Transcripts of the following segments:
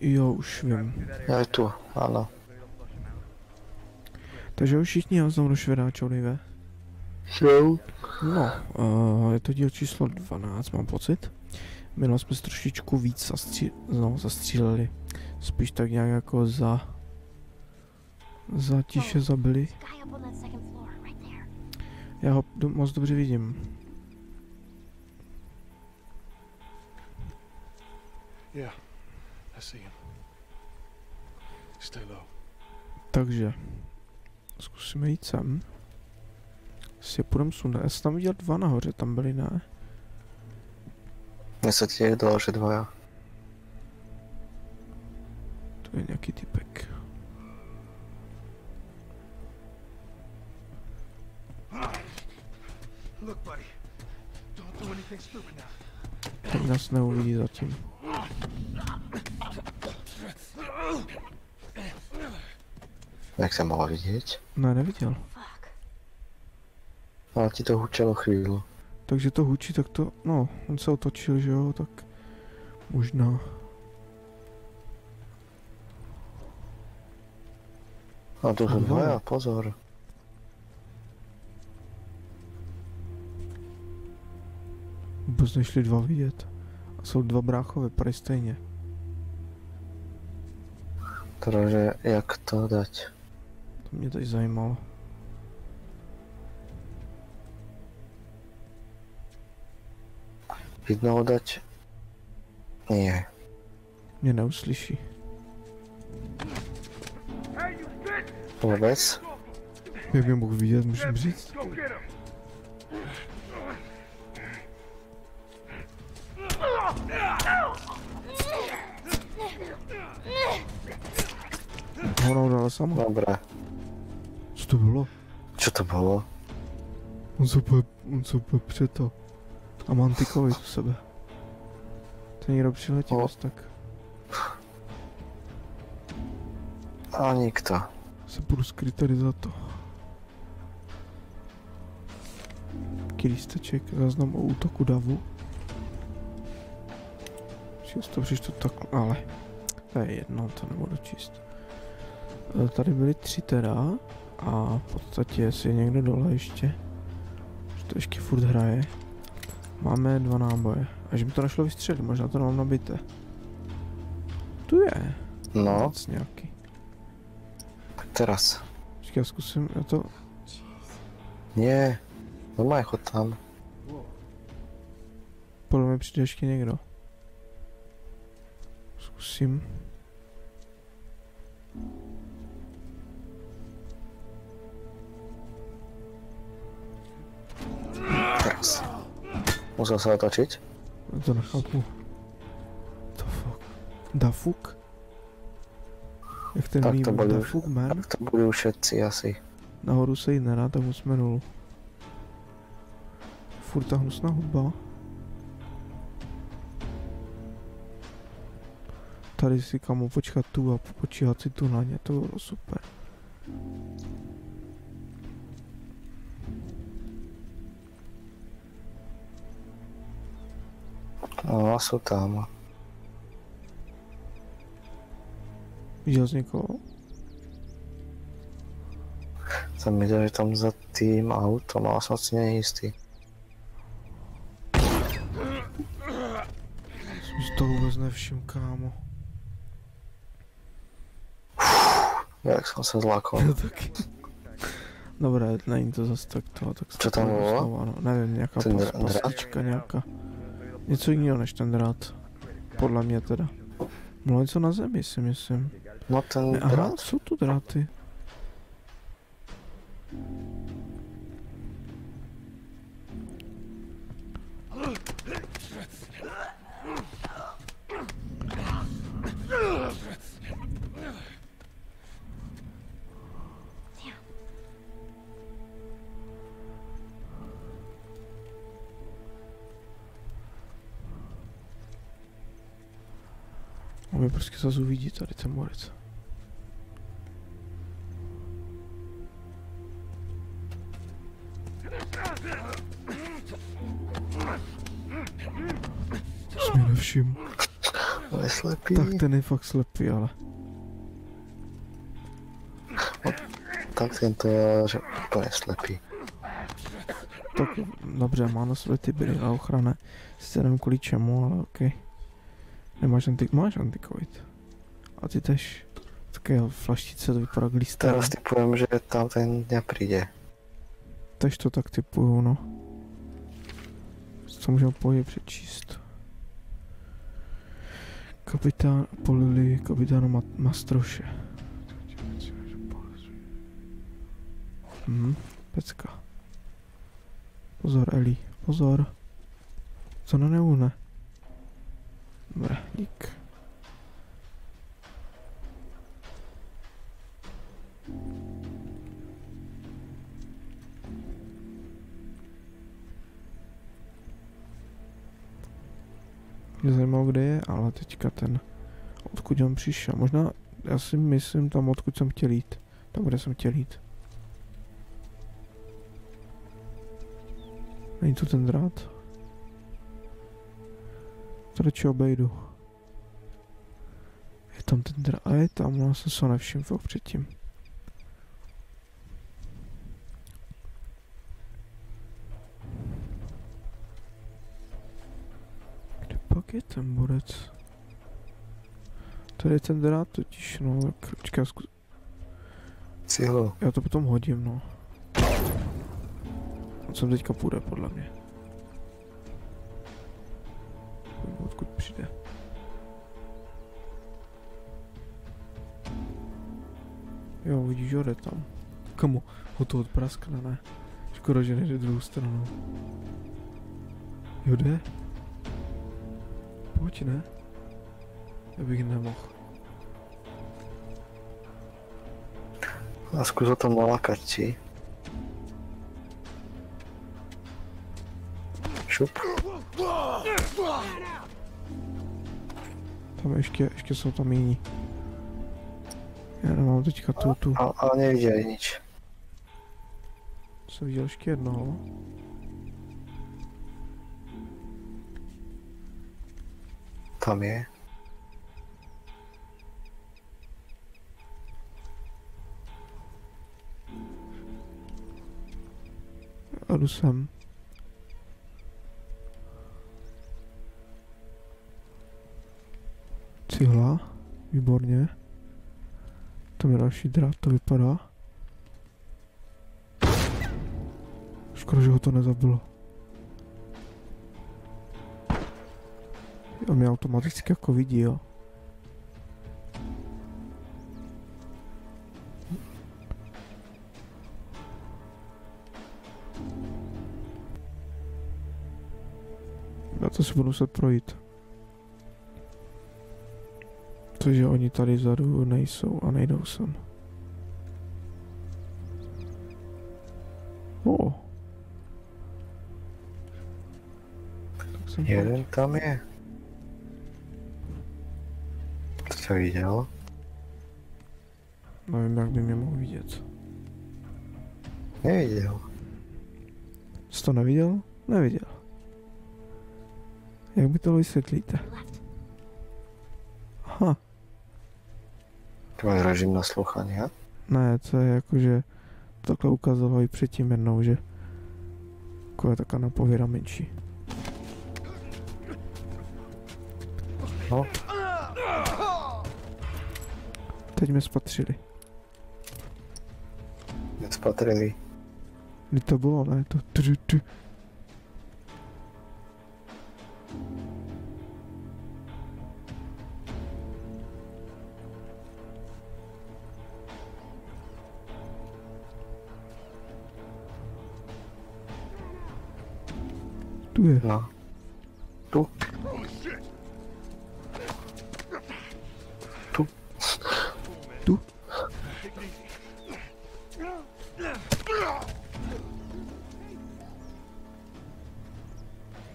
Ja już wiem. Ja i tu, ale... Takže už všichni ho znovu došvedáčovlivé. Šel. No, je to díl číslo 12, mám pocit. Minule jsme trošičku víc zastříleli. Spíš tak nějak jako za tiše zabili. Já ho moc dobře vidím. Takže zkusíme jít sem. Si je půjdeme sundat. Já jsem tam viděl dva nahoře, tam byli, ne? Mně se tě dalo, že dva, já. To je nějaký typek. Tak nás neuvidí zatím. Jak jsem mohl vidět? Ne, neviděl. Ale ti to hučelo chvíli. Takže to hučí, tak to, no, on se otočil, že jo, tak možná. A to jsou dvoje, pozor. Vůbec nešli dva vidět. A jsou dva bráchové, prej stejně. Takže jak to dať? To mě teď zajímalo. Jednoho dať? Nie. Mě neuslyší. Vůbec? Jak mě mohl vidět, můžem říct? Ona udala sama. Dobré. Co to bylo? Co to bylo? On se úplně přetal. A mám tykovi u sebe. Ten někdo přiletěl, oh. Tak. A nikdo. Se budu skryt tady za to. Krýsteček, záznam o útoku davu. Přečtu to tak, ale to je jedno, to nebudu číst. Tady byly tři teda a v podstatě jestli je někdo dole ještě, že to ještě furt hraje. Máme dva náboje. Až by to našlo vystřelit, možná to nám nabité. Tu je. No. Nějaký. Tak teraz. Počkej, já zkusím na to. Ne, normálně chod tam. Podle mě přijde ještě někdo. Zkusím. Teraz. Musel se otočit? To nechápu. To fuck. Dafuk? Jak ten mým Dafuk man? Tak to budou všetci asi. Nahoru se jít nedá, tak musíme dolů. Furt ta hnusná hudba. Tady si kamu počkat tu a počíhat si tu na ně, to bylo super. No, jsou tam. Viděl jsi někoho? Jsem viděl, že tam za tím autem, ale jsem si nejistý. Jsem si to vůbec nevšiml, kámo. Jak jsem se zlákal. Dobré, není to zase tak to, tak se. Co tam bylo? No, nevím, nějaká pastička nějaká. Něco jiného než ten drát. Podle mě teda. Bylo něco na zemi, si myslím. No ten drát. Aha, jsou tu dráty. On mě prostě zase uvidí tady ten morec. Jsi mě nevšiml. Ale slepý. Tak ten je fakt slepý, ale. No, tak ten to je, že úplně slepý. Tak dobře, má na sobě ty brýle a ochrany. Sice nevím kvůli čemu, ale okej. Okay. Nemáš antik, máš antikoid. A ty tež takého flaštice to vypadá glistá. Teraz typujem, že tam ten dňa přijde. Tež to tak typuju, no. Co můžeme po něj přečíst? Kapitán Polili, kapitánu Mastroše. Hm, pecka. Pozor, Ellie, pozor. Co na neune? Dobré, dík. Mě zajímalo, kde je, ale teďka ten, odkud on přišel. Možná, já si myslím tam, odkud jsem chtěl jít. Tam, kde jsem chtěl jít. Není tu ten drát? Radši obejdu. Je tam ten drát, a je tam, no, jsem se nevšiml fakt předtím. Kde pak je ten borec? Tady je ten drát totiž, no, tak počkej, já to potom hodím, no. Sem teďka půjde, podle mě. Odkud přijde. Jo, vidíš, že jde tam. Kamu, ho to odpraskne, ne? Škoda, že nejde druhou stranou. Jo, jde? Pojď, ne? Já bych nemohl. A zkusil tam nalákat, či? Tam ještě jsou tam jiní. Já nemám teďka tu. Ale neviděli nič. Jsem viděl ještě jednoho. Tam je. A jdu sem. Cihla, výborně. Tam je další drát, to vypadá. Škoda, že ho to nezabilo. On mě automaticky jako vidí, jo. Já to si budu muset projít. Protože oni tady vzadu nejsou a nejdou sem. Oh. Jeden tam je. To jsi viděl? Nevím, jak by mě mohl vidět. Neviděl. Jsi to neviděl? Neviděl. Jak by to vysvětlíte? Aha. To je režim naslouchání, a? Ne, to je jakože takhle ukazovalo i předtím jednou, že je taká napověda menší. No. Teď mě spatřili. Nespatřili. Kdy to bylo, ne? To tu. Tu je. No. Tu. Tu. Tu.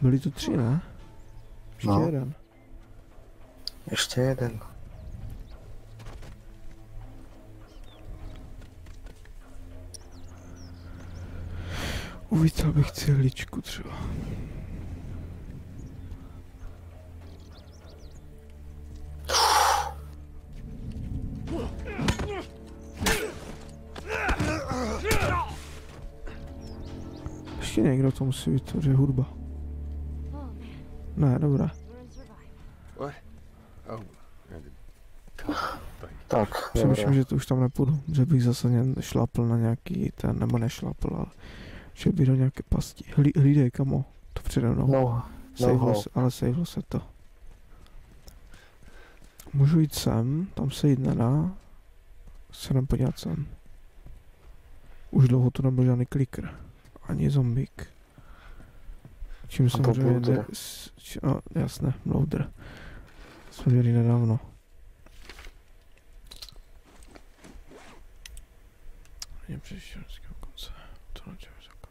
Byli tu tři, ne? Ještě no. Jeden. Ještě jeden. Uvítal bych cihličku třeba. ještě někdo to musí být, že hudba. Ne, dobrá. Tak, přemýšlím, že to už tam nepůjdu, že bych zase šlápl na nějaký ten, nebo nešlápl, ale že bych do nějaké pasti. Hlídej, kamo, to přede mnou. No, ale sejvlo se to. Můžu jít sem, tam se jít nedá. Se nám podívat sem. Už dlouho to nebyl žádný klikr, ani zombík. Čím samozřejmě jde... No, jasné, bloudr. Jsme měli nedávno. Mě přišel vždycky do konce. To na těm vysoko.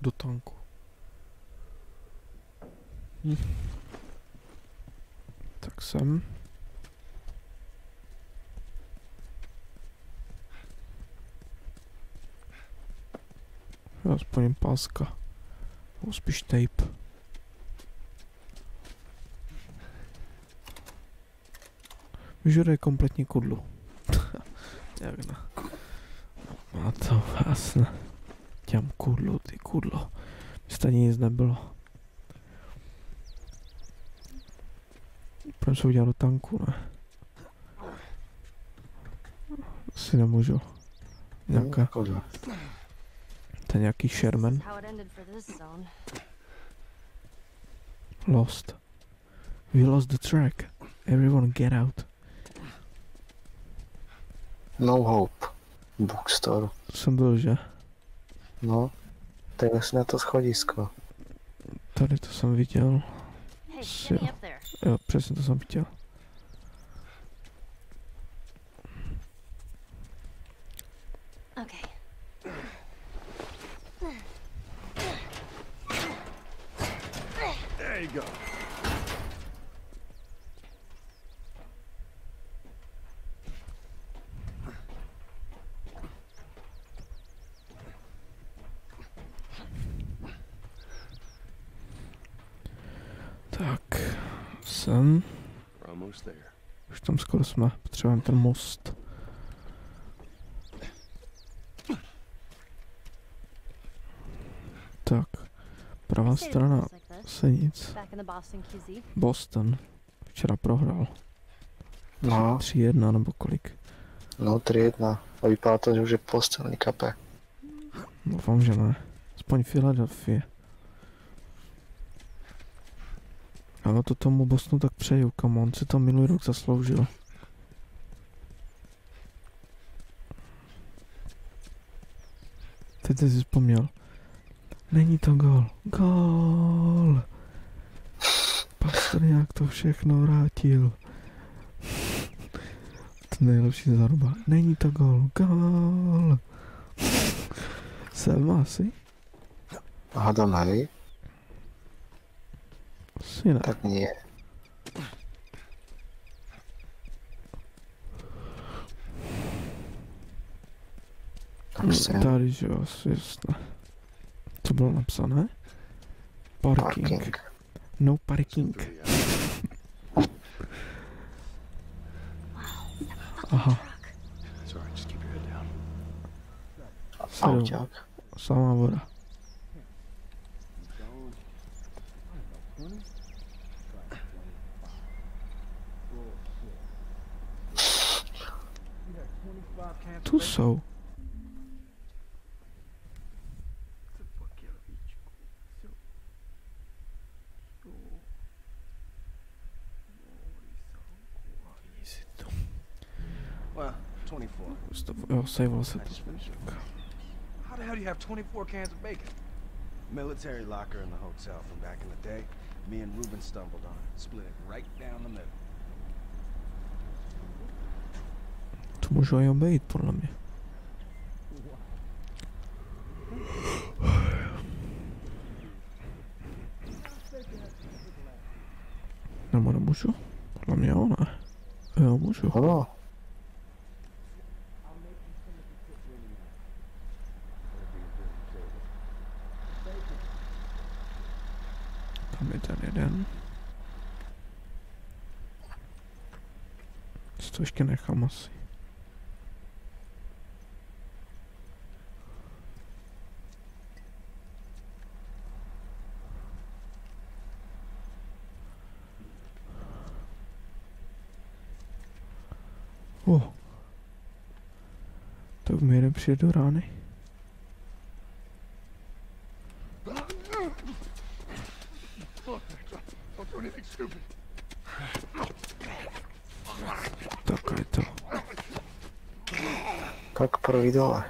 Do tanku. Tak sem. Aspoň páska. Nebo spíš tape. Vyžaduje kompletní kudlu. Jak ne. Má to vlastně. Těm kudlu, ty kudlo. Stejně nic nebylo. Půjdeme se udělat do tanku, ne? Asi nemůžu. Nějaká... To je nějaký Sherman. Lost. We lost the track. Everyone get out. No hope. Bookstore. To jsem byl, že? No. Tady asi na to schodisko. Tady to jsem viděl. Jo, přesně to jsem viděl. Tak, jsem. Už tam skoro jsme, potřebujeme ten most. Tak, pravá strana se nic. Boston včera prohrál. No. 3-1 nebo kolik? No 3-1 a vypadá to, že už je postelný kapé. Doufám, že ne. Aspoň Philadelphia. Ale to tomu Bostonu tak přeju, kamo, on si to minulý rok zasloužil. Teď jsi vzpomněl. Není to gól. Gól! Pastor nějak to všechno vrátil. To nejlepší zaruba. Není to gól. Gól! Selma asi? Aha, to nejde. Asi ne. Tak nie. Tady, že asi jasné. Co bylo napsané? Parking. No parking. Aha. Samá voda. Tu jsou. Jo, sejvalo se to. To můžu aj obejít, podle mě. Nebo nemůžu? Podle mě jo, ne. Jo, můžu. Ano. Tam je ten jeden. To ještě nechám asi. Oh. Tak měrem přijedu rány. Tak je to. Как провидала.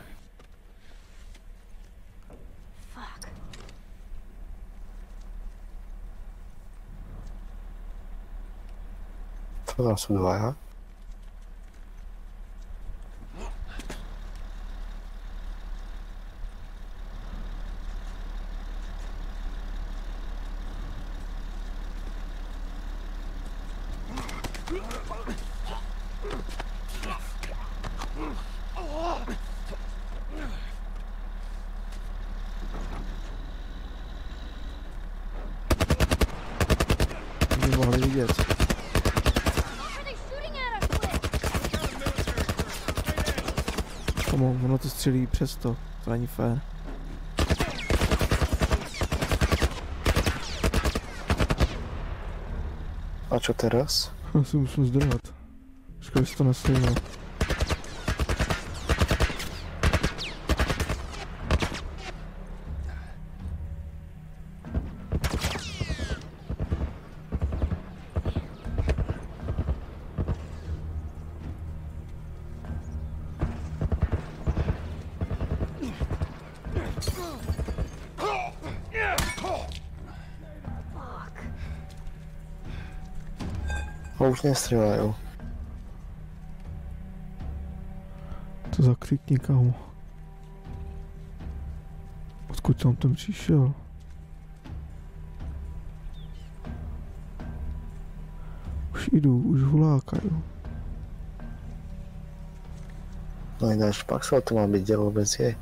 Co tam jsou dva, já? Nemohli vidět. Komu, ono to střílí přes to, to není fér. A co teraz? Já si musím zdrhat. Škoda, že to nestřílel. A už nestřílejou. To za křik nikomu. Odkud tam ten přišel? Už jdu, už hulákají. No i na špaxel to má být dělo bez jej.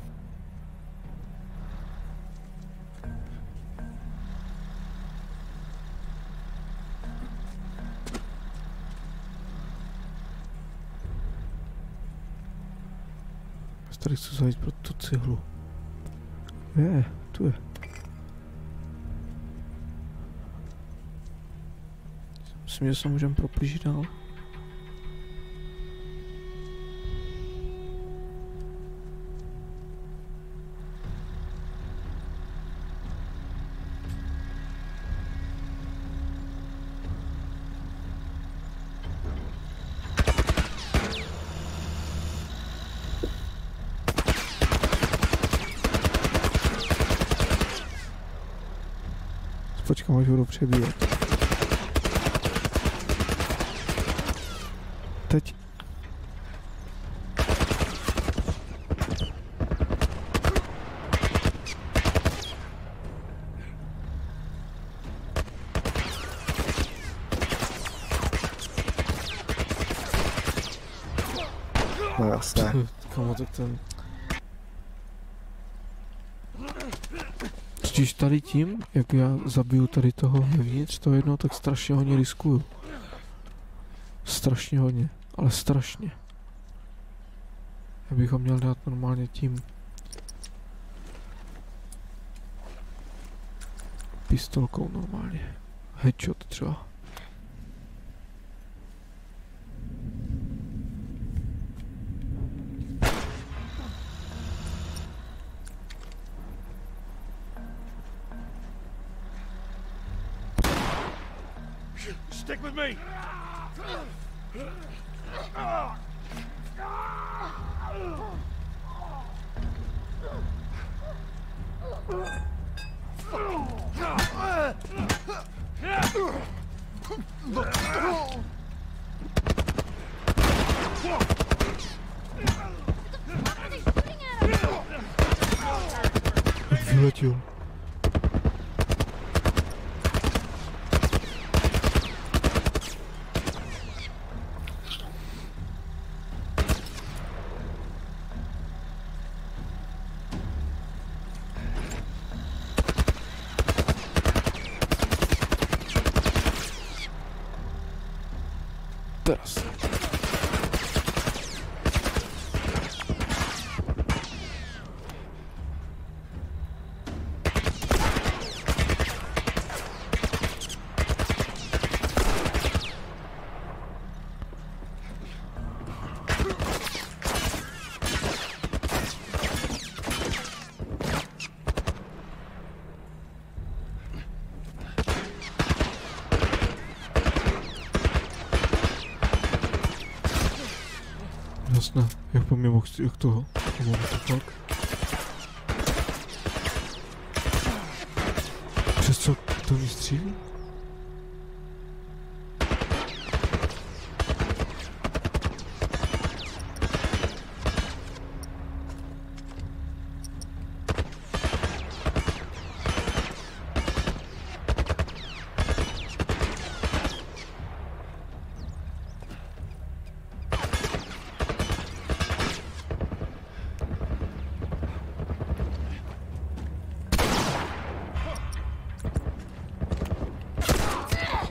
Tady chci zajít pro tu cihlu. Ne, tu je. Myslím, že se můžeme proplížit dál. Počkám, až budu přebíjet. Teď. No jasné. Kamo, tak ten... Když tady tím, jak já zabiju tady toho vevnitř, to jedno, tak strašně hodně riskuju. Strašně hodně, ale strašně. Já bych ho měl dát normálně tím. Pistolkou normálně. Headshot třeba. Stick with me. Vyletěl. Teraz. jasne, jakby mnie mógł, jak to tak? Przez co to mi strzeli?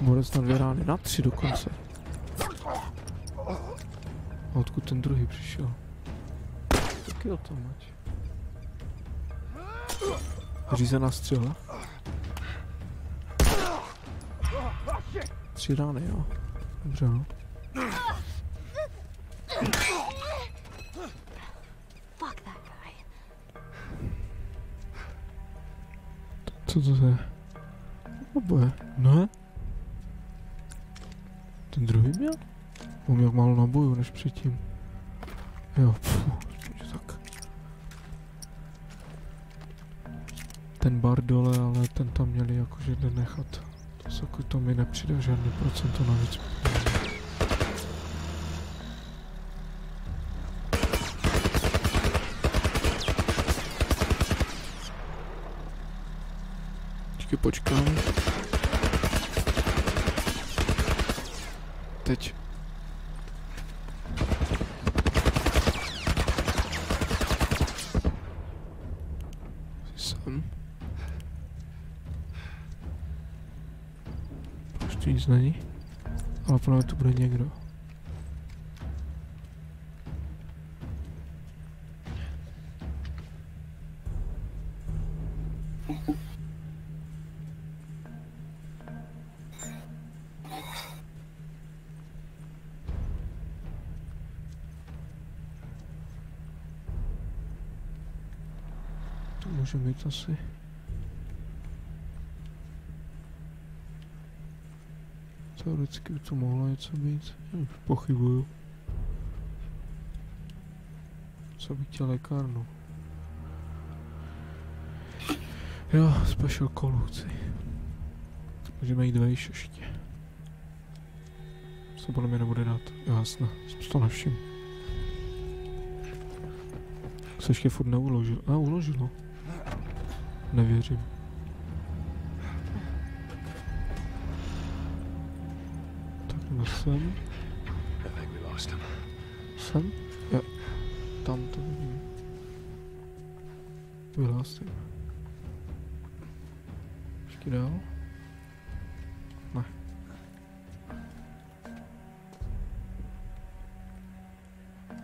Borec nadvěrány na 3 dokonce. A odkud ten druhý přišel? Taky o tom mať. Řízená střela. 3 rány, jo. Dobře, no. Co to je? Oboje, ne? Ten druhý měl? On měl málo nabojů než předtím. Jo, tak. Ten bar dole, ale ten tam měli jakože nechat. To se to mi nepřidá žádný procento navíc. Počkám. Teď. Jsem. Ještě nic není. Ale právě tu bude někdo. Může mít asi. Teoreticky by to mohlo něco být. Já už pochybuju. Co bych chtěl lékárnu? Jo, special callu chci. Můžeme jít vejš ještě. Co podle mě nebude dát? Jo, jasné, to nevšim. Se ještě furt neuložil. A uložilo. Nevěřím. Tak jdeme sem. Sem? Jo. Tam to vidím. Vyhlásím. Ještě dál? Ne.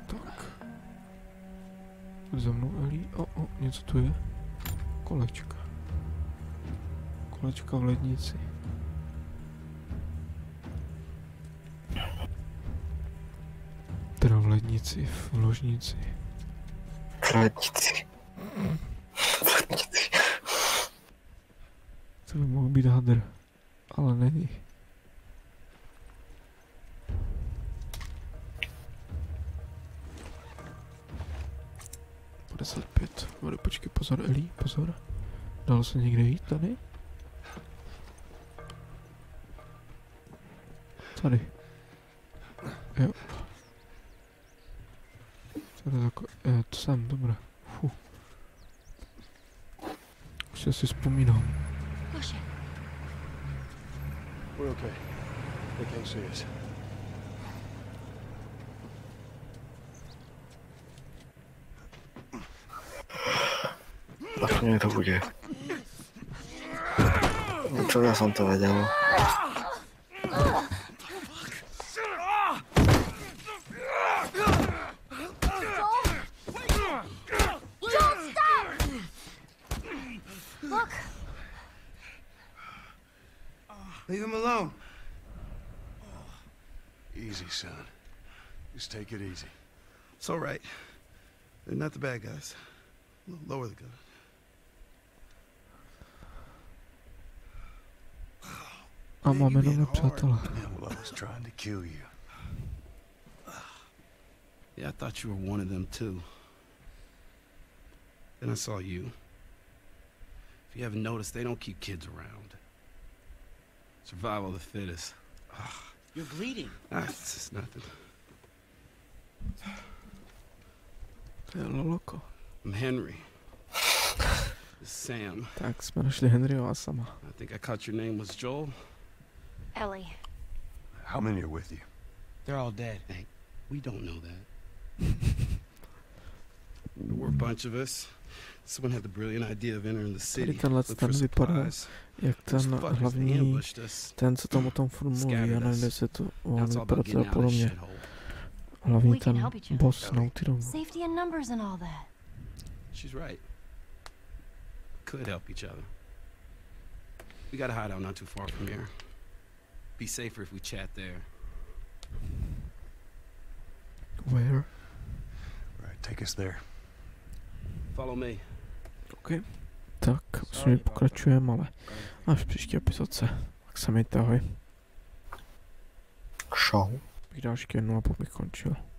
Tak. Pojď za mnou, Ellie. O, něco tu je. Kolečka. Kolečka v lednici. Teda v lednici, v ložnici. V lednici. V lednici. To by mohl být hadr, ale není. Počkej, pozor, Ellie, pozor. Dalo se někde jít tady? Tady. Jo. Tady jako, to jsem, dobré. Fuh. Už si asi vzpomínám. Mne to bude. Čo ja som to vedel. Leave him alone. Easy, son. Just take it easy. It's all right. They're not the bad guys. Lower the gun. A máme nové přátelé. Yeah, I thought you were one of them too. Then I saw you. If you haven't noticed, they don't keep kids around. Survival of the fittest. Ugh. You're bleeding. It's just nothing. I'm Henry. This is Sam. Так, сме нашли Henry у вас сама. I think I caught your name was Joel. Ellie. How many are with you? They're all dead. Hey, we don't know that. There were a bunch of us. Someone had the brilliant idea of entering the city. Jak ten hlavní, ten, co tam o tom formuluje, najde se to velmi pravděpodobně. Hlavní ten boss Naughty Dogu. She's right. Could help each other. We got a hideout not too far from here. Be safer if we chat there. Where? Right, take us there. Follow me. Okay. Tak, s nimi pokračujeme, ale až v příští epizodce. Tak se mějte, ahoj. Show. Vydášky jednou a pak bych končil.